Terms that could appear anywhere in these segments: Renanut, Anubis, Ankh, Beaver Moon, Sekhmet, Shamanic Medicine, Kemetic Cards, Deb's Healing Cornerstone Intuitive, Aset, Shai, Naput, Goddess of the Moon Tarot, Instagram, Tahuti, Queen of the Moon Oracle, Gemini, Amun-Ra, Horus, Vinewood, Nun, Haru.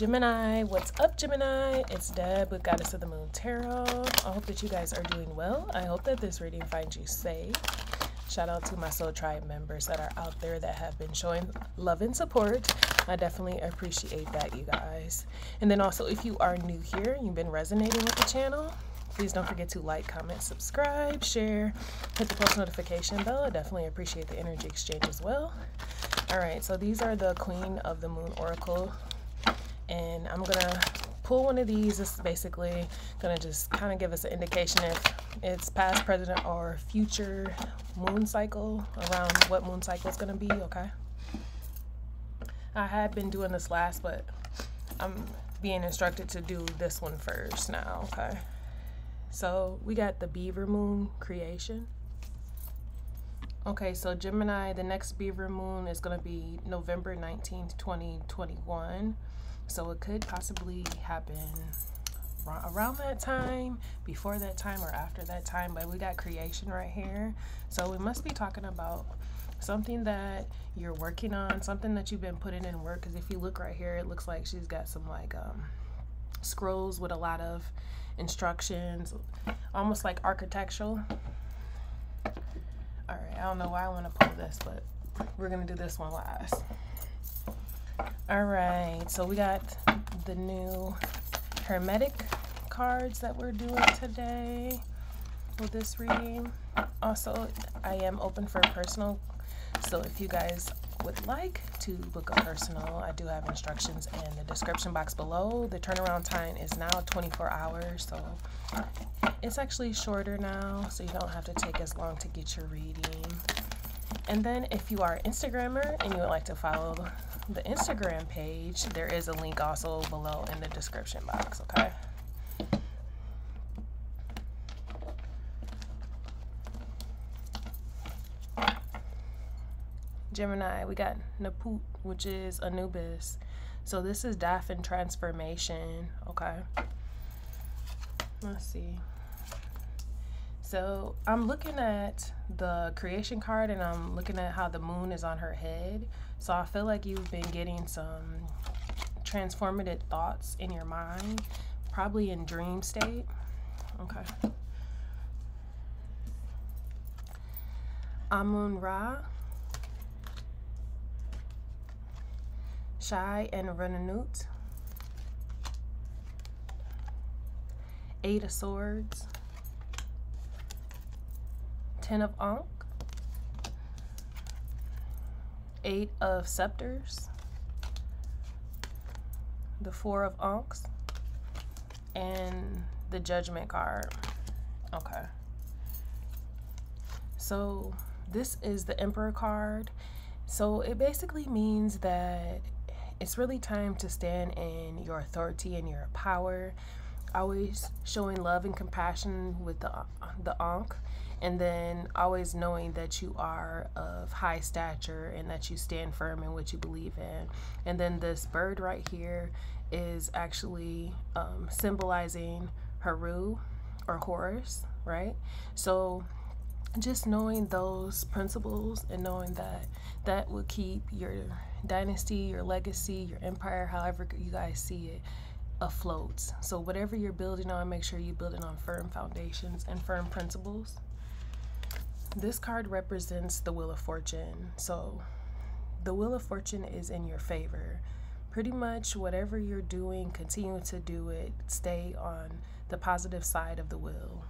Gemini. What's up, Gemini? It's Deb with Goddess of the Moon Tarot. I hope that you guys are doing well. I hope that this reading finds you safe. Shout out to my Soul Tribe members that are out there that have been showing love and support. I definitely appreciate that, you guys. And then also, if you are new here, you've been resonating with the channel, please don't forget to like, comment, subscribe, share, hit the post notification bell. I definitely appreciate the energy exchange as well. All right, so these are the Queen of the Moon Oracle, and I'm gonna pull one of these. It's basically gonna just kind of give us an indication if it's past, present, or future moon cycle, around what moon cycle is gonna be. Okay, I had been doing this last, but I'm being instructed to do this one first now. Okay, so we got the Beaver Moon creation. Okay, so Gemini, the next Beaver Moon is going to be November 19th, 2021. So it could possibly happen around that time, before that time, or after that time. But we got creation right here. So we must be talking about something that you're working on, something that you've been putting in work. Because if you look right here, it looks like she's got some like scrolls with a lot of instructions, almost like architectural. All right, I don't know why I want to pull this, but we're going to do this one last. All right, so we got the new Kemetic cards that we're doing today with this reading. Also, I am open for personal, so if you guys would like to book a personal, I do have instructions in the description box below. The turnaround time is now 24 hours, so it's actually shorter now, so you don't have to take as long to get your reading. And then if you are an Instagrammer and you would like to follow the Instagram page, there is a link also below in the description box, okay? Gemini, we got Naput, which is Anubis. So this is death and transformation, okay? Let's see. So I'm looking at the creation card, and I'm looking at how the moon is on her head. So I feel like you've been getting some transformative thoughts in your mind, probably in dream state, okay? Amun-Ra, Shai, and Renanut. 8 of Swords, 10 of Ankh, 8 of Scepters, the 4 of Ankhs, and the Judgment card. Okay, so this is the Emperor card. So it basically means that it's really time to stand in your authority and your power, always showing love and compassion with the Ankh, and then always knowing that you are of high stature and that you stand firm in what you believe in. And then this bird right here is actually symbolizing Haru or Horus, right? So just knowing those principles and knowing that that will keep your dynasty, your legacy, your empire, however you guys see it, afloat. So whatever you're building on, make sure you're building on firm foundations and firm principles. This card represents the Wheel of Fortune. So the Wheel of Fortune is in your favor. Pretty much whatever you're doing, continue to do it. Stay on the positive side of the wheel.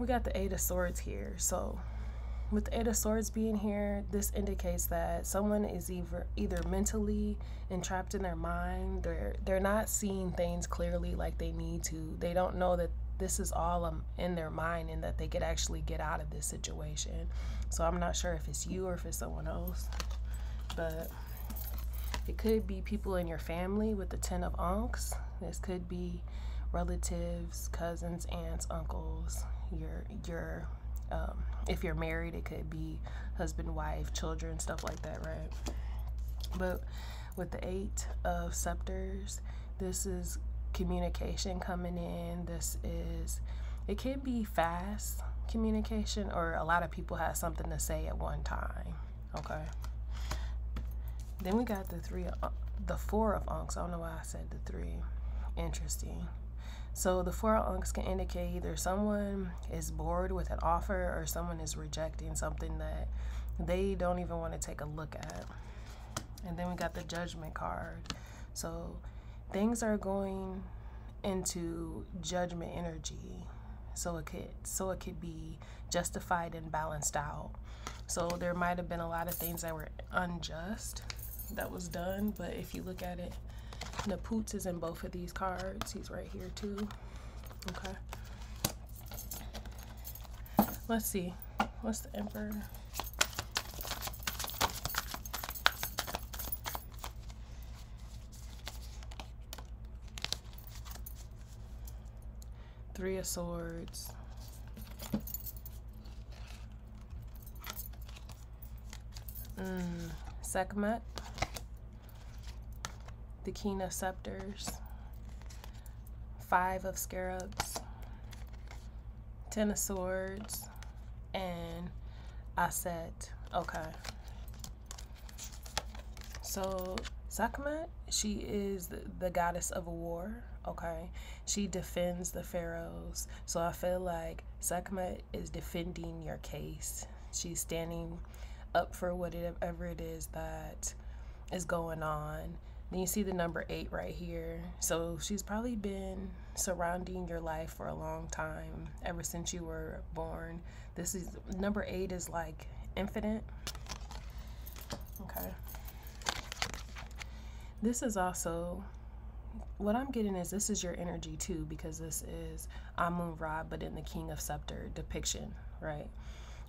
We got the 8 of Swords here. So with the 8 of Swords being here, this indicates that someone is either mentally entrapped in their mind, they're not seeing things clearly like they need to. They don't know that this is all in their mind and that they could actually get out of this situation. So I'm not sure if it's you or if it's someone else, but it could be people in your family with the 10 of Ankhs. This could be relatives, cousins, aunts, uncles, your if you're married, it could be husband, wife, children, stuff like that, right? But with the 8 of Scepters, this is communication coming in. This is, it can be fast communication, or a lot of people have something to say at one time, okay? Then we got the four of Ankhs. I don't know why I said the three. Interesting. So the four of Ankhs can indicate either someone is bored with an offer or someone is rejecting something that they don't even want to take a look at. And then we got the Judgment card. So things are going into judgment energy. So it could be justified and balanced out. So there might have been a lot of things that were unjust that was done, but if you look at it, Naput is in both of these cards. He's right here too. Okay. Let's see. What's the Emperor? Three of Swords. Sekhmet. The King of Scepters. Five of Scarabs. Ten of Swords. And Aset. Okay. So Sekhmet, she is the goddess of war. Okay, she defends the pharaohs. So I feel like Sekhmet is defending your case. She's standing up for whatever it is that is going on. Then you see the number 8 right here. So she's probably been surrounding your life for a long time, ever since you were born. This is number 8 is like infinite. Okay. This is also, what I'm getting is this is your energy too, because this is Amun-Ra, but in the King of Scepter depiction, right?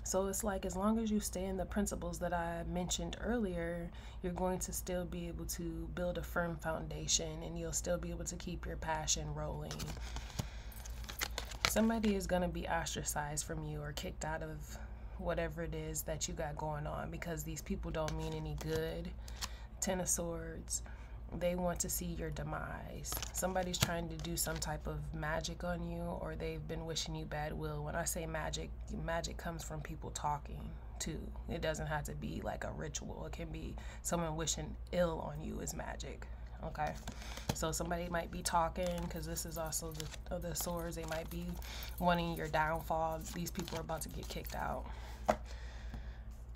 So it's like, as long as you stay in the principles that I mentioned earlier, you're going to still be able to build a firm foundation, and you'll still be able to keep your passion rolling. Somebody is going to be ostracized from you or kicked out of whatever it is that you got going on, because these people don't mean any good. Ten of Swords. They want to see your demise. Somebody's trying to do some type of magic on you, or they've been wishing you bad will. When I say magic, magic comes from people talking too. It doesn't have to be like a ritual. It can be someone wishing ill on you is magic. Okay, so somebody might be talking, because this is also the swords. They might be wanting your downfall. These people are about to get kicked out,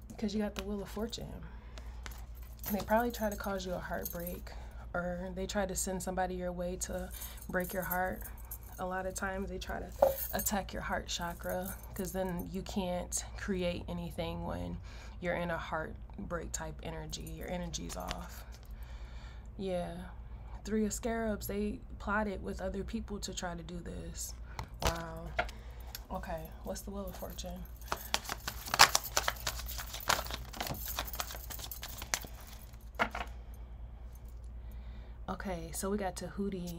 because you got the Wheel of Fortune. They probably try to cause you a heartbreak, or they try to send somebody your way to break your heart. A lot of times they try to attack your heart chakra, because then you can't create anything when you're in a heartbreak type energy. Your energy's off. Yeah. Three of Scarabs, they plotted with other people to try to do this. Wow. Okay, what's the Wheel of Fortune? Okay, so we got Tahuti.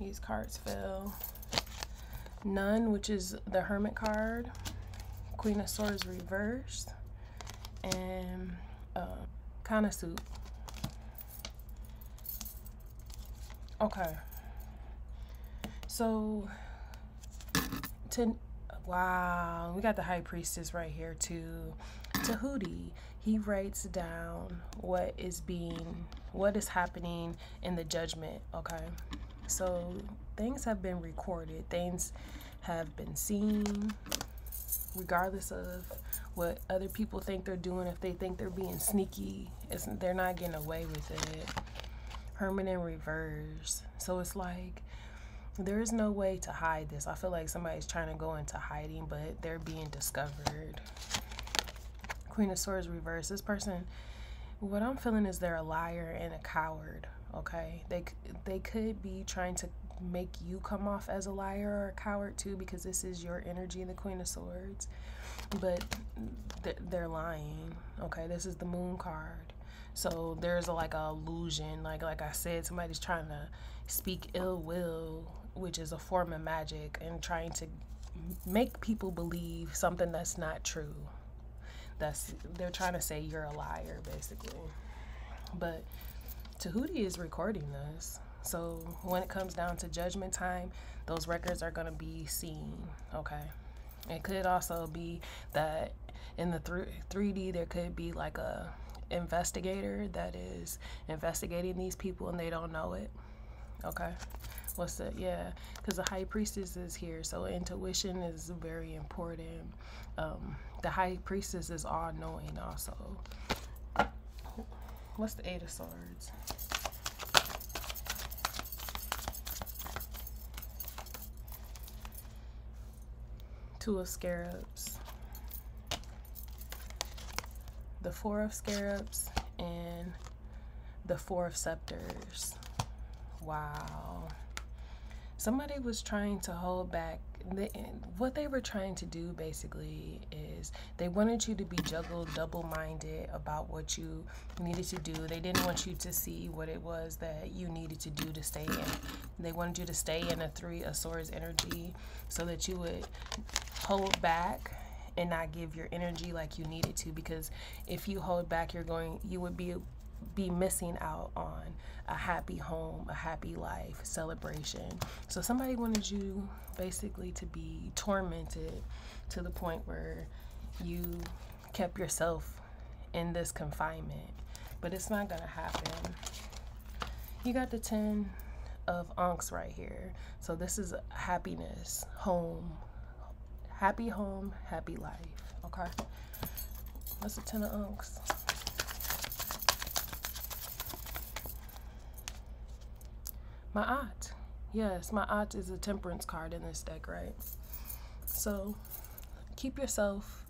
These cards fell. Nun, which is the Hermit card. Queen of Swords reversed. And Kanasut. Okay. So, wow, we got the High Priestess right here too. Tahuti, he writes down what is happening in the judgment. Okay, so things have been recorded, things have been seen, regardless of what other people think they're doing. If they think they're being sneaky, they're not getting away with it. Hermit in reverse. So it's like there is no way to hide this. I feel like somebody's trying to go into hiding, but they're being discovered. Queen of Swords reverse. This person, what I'm feeling is they're a liar and a coward. Okay, they could be trying to make you come off as a liar or a coward too, because this is your energy, the Queen of Swords, but they're lying. Okay, this is the Moon card. So there's like an illusion, like I said, somebody's trying to speak ill will, which is a form of magic, and trying to make people believe something that's not true. They're trying to say you're a liar, basically. But Tahuti is recording this, so when it comes down to judgment time, those records are going to be seen. Okay, it could also be that in the 3D, there could be like a investigator that is investigating these people and they don't know it. Okay, what's that? Yeah, because the High Priestess is here, so intuition is very important. The High Priestess is all-knowing also. What's the Eight of Swords? Two of Scarabs, the Four of Scarabs, and the Four of Scepters. Wow. Somebody was trying to hold back. What they were trying to do basically is they wanted you to be double-minded about what you needed to do. They didn't want you to see what it was that you needed to do to stay in. They wanted you to stay in a Three of Swords energy so that you would hold back and not give your energy like you needed to, because if you hold back, you would be missing out on a happy home, a happy life, celebration. So somebody wanted you basically to be tormented to the point where you kept yourself in this confinement, but it's not gonna happen. You got the 10 of Ankhs right here. So this is happiness, home, happy home, happy life. Okay, what's the 10 of Ankhs? My aunt. Yes, my aunt is a temperance card in this deck, right? So keep yourself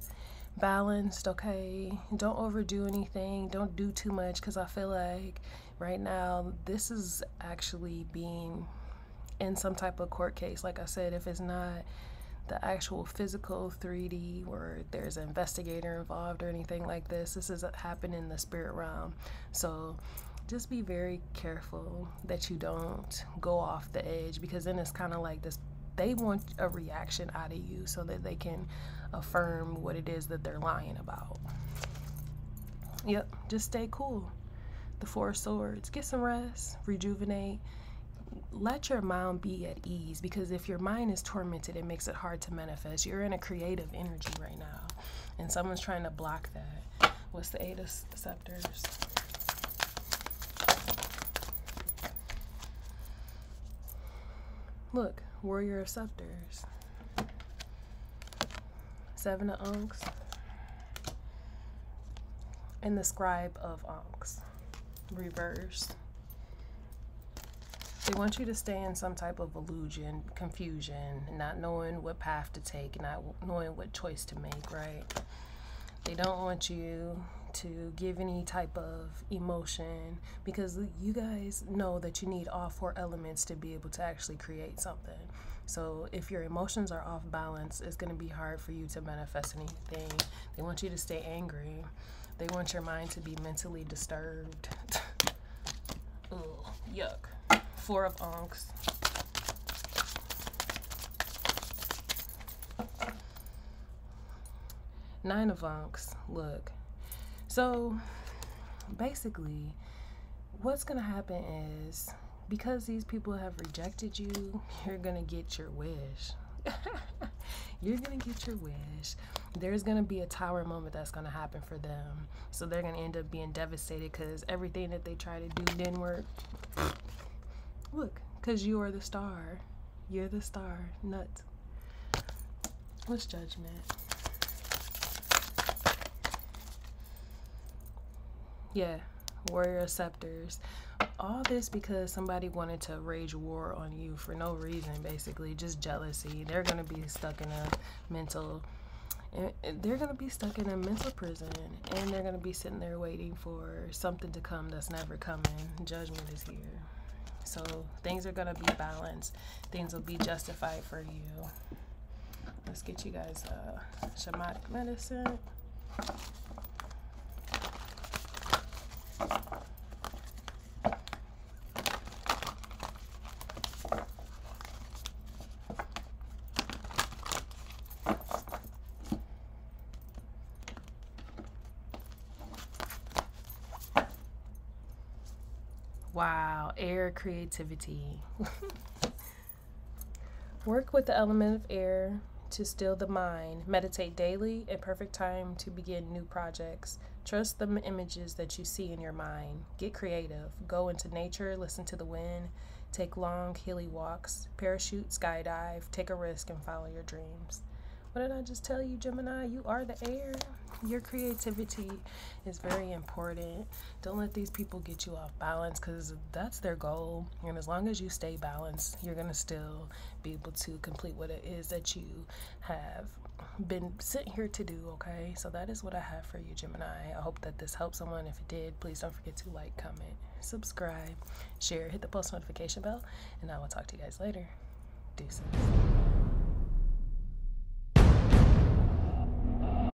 balanced, okay? Don't overdo anything. Don't do too much, because I feel like right now this is actually being in some type of court case. Like I said, if it's not the actual physical 3D where there's an investigator involved or anything like this, this is happening in the spirit realm. So just be very careful that you don't go off the edge, because then it's kind of like this, they want a reaction out of you so that they can affirm what it is that they're lying about. Yep, just stay cool. The Four of Swords. Get some rest, rejuvenate, let your mind be at ease, because if your mind is tormented, it makes it hard to manifest. You're in a creative energy right now and someone's trying to block that. What's the Eight of Scepters? Look, Warrior of Scepters, Seven of Ankhs, and the Scribe of Ankhs, reverse. They want you to stay in some type of illusion, confusion, not knowing what path to take, not knowing what choice to make, right? They don't want you to give any type of emotion, because you guys know that you need all four elements to be able to actually create something. So if your emotions are off balance, it's going to be hard for you to manifest anything. They want you to stay angry. They want your mind to be mentally disturbed. Ugh, yuck. Four of Ankhs. Nine of Ankhs. Look. So basically what's going to happen is, because these people have rejected you, you're going to get your wish. You're going to get your wish. There's going to be a tower moment that's going to happen for them. So they're going to end up being devastated because everything that they tried to do didn't work. Look, because you are the star. You're the star. Nuts. What's Judgment? Yeah, Warrior of Scepters. All this because somebody wanted to rage war on you for no reason, basically. Just jealousy. They're going to be stuck in a mental... They're going to be stuck in a mental prison. And they're going to be sitting there waiting for something to come that's never coming. Judgment is here. So things are going to be balanced. Things will be justified for you. Let's get you guys Shamanic Medicine. Wow, air creativity. Work with the element of air. to still the mind. Meditate daily, a perfect time to begin new projects. Trust the images that you see in your mind. Get creative. Go into nature, listen to the wind, take long, hilly walks, parachute, skydive, take a risk, and follow your dreams. What did I just tell you, Gemini? You are the air. Your creativity is very important. Don't let these people get you off balance, because that's their goal. And as long as you stay balanced, you're going to still be able to complete what it is that you have been sent here to do, okay? So that is what I have for you, Gemini. I hope that this helped someone. If it did, please don't forget to like, comment, subscribe, share, hit the post notification bell, and I will talk to you guys later. Deuces.